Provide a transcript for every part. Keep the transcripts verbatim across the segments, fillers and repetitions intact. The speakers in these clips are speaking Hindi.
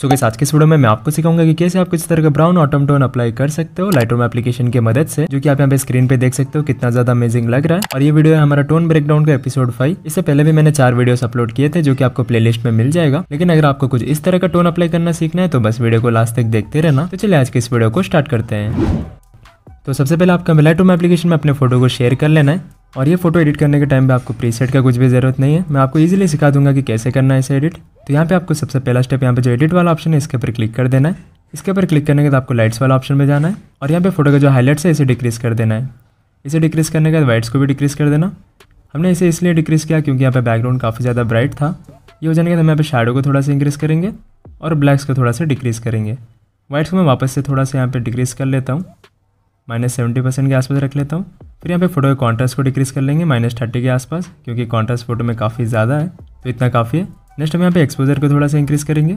सो गाइस आज के इस वीडियो में मैं आपको सिखाऊंगा कि कैसे आप किस तरह का ब्राउन ऑटम टोन अप्लाई कर सकते हो लाइटरूम एप्लीकेशन की मदद से, जो कि आप यहाँ पे स्क्रीन पे देख सकते हो कितना ज्यादा अमेजिंग लग रहा है। और ये वीडियो है हमारा टोन ब्रेकडाउन का एपिसोड फाइव। इससे पहले भी मैंने चार वीडियोस अपलोड किए थे जो कि आपको प्लेलिस्ट में मिल जाएगा, लेकिन अगर आपको कुछ इस तरह का टोन अप्लाई करना सीखना है तो बस वीडियो को लास्ट तक देखते रहना। तो चलिए आज के इस वीडियो को स्टार्ट करते हैं। तो सबसे पहले आपका लाइटरूम एप्लीकेशन में अपने फोटो को शेयर कर लेना है, और ये फोटो एडिट करने के टाइम पे आपको प्रीसेट का कुछ भी ज़रूरत नहीं है, मैं आपको इजीली सिखा दूंगा कि कैसे करना है इसे एडिट। तो यहाँ पे आपको सबसे पहला स्टेप यहाँ पे जो एडिट वाला ऑप्शन है इसके ऊपर क्लिक कर देना है। इसके ऊपर क्लिक करने के बाद आपको लाइट्स वाला ऑप्शन में जाना है, और यहाँ पे फोटो का जो हाईलाइट्स है इसे डिक्रीज़ कर देना है। इसे डिक्रीज़ करने के बाद वाइट्स को भी डिक्रीज़ कर देना। हमने इसे इसलिए डिक्रीज़ किया क्योंकि यहाँ पर बैकग्राउंड काफ़ी ज़्यादा ब्राइट था। ये हो जाने के बाद हम यहाँ पर शैडो को थोड़ा सा इंक्रीज़ करेंगे और ब्लैक्स को थोड़ा सा डिक्रीज़ करेंगे। वाइट्स को मैं वापस से थोड़ा सा यहाँ पर डिक्रीज़ कर लेता हूँ, माइनस सेवेंटी परसेंट के आसपास रख लेता हूँ। फिर यहाँ पे फोटो के कॉन्ट्रास्ट को डिक्रीज़ कर लेंगे माइनस थर्टी के आसपास, क्योंकि कॉन्ट्रास्ट फोटो में काफ़ी ज़्यादा है, तो इतना काफ़ी है। नेक्स्ट हम यहाँ पे एक्सपोजर को थोड़ा सा इंक्रीज़ करेंगे,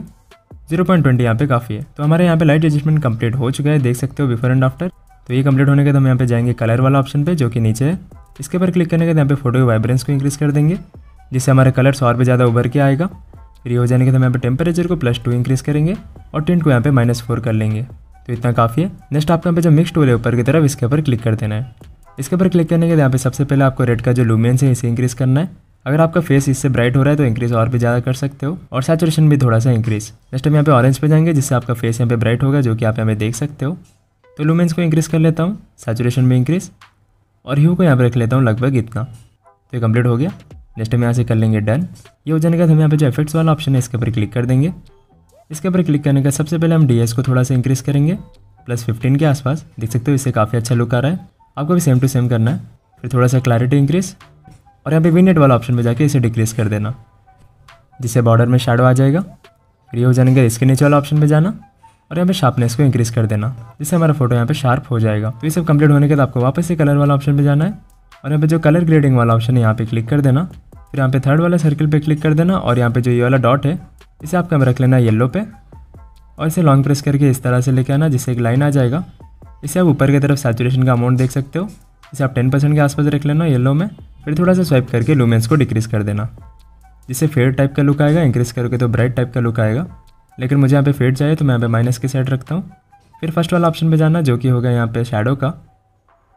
जीरो पॉइंट ट्वेंटी यहाँ पे काफ़ी है। तो हमारे यहाँ पे लाइट एडजस्टमेंट कंप्लीट हो चुका है, देख सकते हो बिफोर एंड आफ्टर। तो ये कंप्लीट होने के बाद हम यहाँ पे जाएंगे कलर वाला ऑप्शन पर, जो कि नीचे है। इसके ऊपर क्लिक करने के बाद यहाँ पे फोटो के वाइब्रेंस को इंक्रीज़ कर देंगे, जिससे हमारे कलर्स और भी ज़्यादा उभर के आएगा। फिर ये हो जाने के बाद हम यहाँ पर टेम्परेचर को प्लस टू इंक्रीज़ करेंगे और टिंट को यहाँ पे माइनस फोर कर लेंगे, तो इतना काफ़ी है। नेक्स्ट आपको यहाँ पे जो मिक्स टूल है ऊपर की तरफ, इसके ऊपर क्लिक कर देना है। इसके ऊपर क्लिक करने के बाद यहाँ पे सबसे पहले आपको रेड का जो लुमिनेंस है इसे इंक्रीज़ करना है। अगर आपका फेस इससे ब्राइट हो रहा है तो इंक्रीज़ और भी ज़्यादा कर सकते हो, और सैचुरेशन भी थोड़ा सा इंक्रीज़। नेक्स्ट हम यहाँ पे ऑरेंज पे जाएंगे, जिससे आपका फेस यहाँ पे ब्राइट होगा, जो कि आप यहाँ पे देख सकते हो। तो लुमिनेंस को इंक्रीज़ कर लेता हूँ, सैचुरेशन भी इंक्रीज़, और ह्यू को यहाँ पर रख लेता हूँ लगभग इतना। तो ये कम्प्लीट हो गया। नेक्स्ट हम यहाँ से कर लेंगे डन। ये हो जाने के बाद हम यहाँ पर जो इफेक्ट्स वाला ऑप्शन है इसके ऊपर क्लिक कर देंगे। इसके ऊपर क्लिक करने का सबसे पहले हम डी एस को थोड़ा सा इंक्रीज़ करेंगे प्लस फिफ्टीन के आसपास, देख सकते हो। इससे काफ़ी अच्छा लुक आ रहा है, आपको भी सेम टू सेम करना है। फिर थोड़ा सा क्लैरिटी इंक्रीज़, और यहाँ पे विनेट वाला ऑप्शन में जाके इसे डिक्रीज़ कर देना, जिससे बॉर्डर में शैडो आ जाएगा। फिर ये हो जाने के इसके नीचे वाला ऑप्शन में जाना और यहाँ पे शार्पनेस को इंक्रीज़ कर देना, जिससे हमारा फोटो यहाँ पे शार्प हो जाएगा। तो ये सब कंप्लीट होने के बाद आपको वापस से कलर वाला ऑप्शन पर जाना है, और यहाँ पे जो कलर ग्रेडिंग वाला ऑप्शन है यहाँ पे क्लिक कर देना। फिर यहाँ पे थर्ड वाला सर्कल पर क्लिक कर देना, और यहाँ पे जो ये वाला डॉट है इसे आपको रख लेना येलो पे, और इसे लॉन्ग प्रेस करके इस तरह से लेके आना, जिससे एक लाइन आ जाएगा। इसे आप ऊपर की तरफ सैचुरेशन का अमाउंट देख सकते हो, इसे आप टेन परसेंट के आसपास रख लेना येलो में। फिर थोड़ा सा स्वाइप करके लुमेंस को डिक्रीज़ कर देना, जिससे फेड टाइप का लुक आएगा। इंक्रीज़ करके तो ब्राइट टाइप का लुक आएगा, लेकिन मुझे यहाँ पे फेड चाहिए तो मैं यहाँ पे माइनस की साइड रखता हूँ। फिर फर्स्ट वाला ऑप्शन पे जाना, जो कि होगा यहाँ पे शैडो का।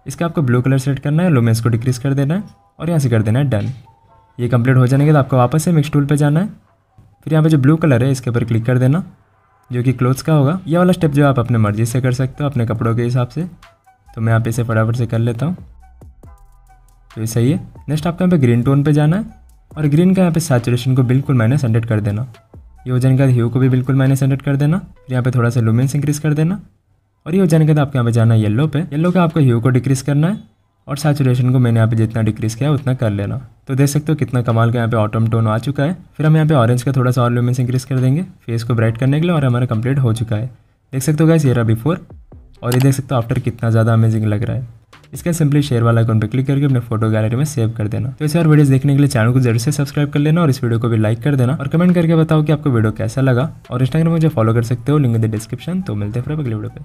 इसका आपको ब्लू कलर सेट करना है, लुमेंस को डिक्रीज़ कर देना है, और यहाँ से कर देना है डन। ये कम्प्लीट हो जाने के बाद आपको वापस से मिक्स टूल पर जाना है। फिर यहाँ पर जो ब्लू कलर है इसके ऊपर क्लिक कर देना, जो कि क्लोथ्स का होगा। ये वाला स्टेप जो आप अपने मर्जी से कर सकते हो, अपने कपड़ों के हिसाब से। तो मैं यहाँ पे इसे फटाफट से कर लेता हूँ, तो ये सही है। नेक्स्ट आपको यहाँ पे ग्रीन टोन पे जाना है, और ग्रीन का यहाँ पे सैचुरेशन को बिल्कुल माइनस हंड्रेड कर देना। ये हो जाने के बाद ह्यू को भी बिल्कुल माइनस हंड्रेड कर देना। फिर यहाँ पर थोड़ा सा लुमेंस इंक्रीज़ कर देना, और ये हो जाने के बाद आपको यहाँ पे जाना है येलो पे। येलो का आपको ह्यू को डिक्रीज़ करना है, और सैचुरेशन को मैंने यहाँ पे जितना डिक्रीज़ किया उतना कर लेना। तो देख सकते हो कितना कमाल का यहाँ पे ऑटम टोन आ चुका है। फिर हम यहाँ पे ऑरेंज का थोड़ा सा और लुमेंस इंक्रीज़ कर देंगे फेस को ब्राइट करने के लिए, और हमारा कंप्लीट हो चुका है। देख सकते हो गाइस ये रहा बिफोर, और ये देख सकते हो आफ्टर कितना ज़्यादा अमेजिंग लग रहा है। इसका सिंपली शेयर वाला आइकॉन पर क्लिक करके अपने फोटो गैलरी में सेव कर देना। तो ऐसे और वीडियोस देखने के लिए चैनल को जरूर से सब्सक्राइब कर लेना, और इस वीडियो को भी लाइक कर देना, और कमेंट करके बताओ कि आपको वीडियो कैसा लगा। और इंस्टाग्राम मुझे फॉलो कर सकते हो, लिंक इन द डिस्क्रिप्शन। तो मिलते हैं फिर अगले वीडियो पे।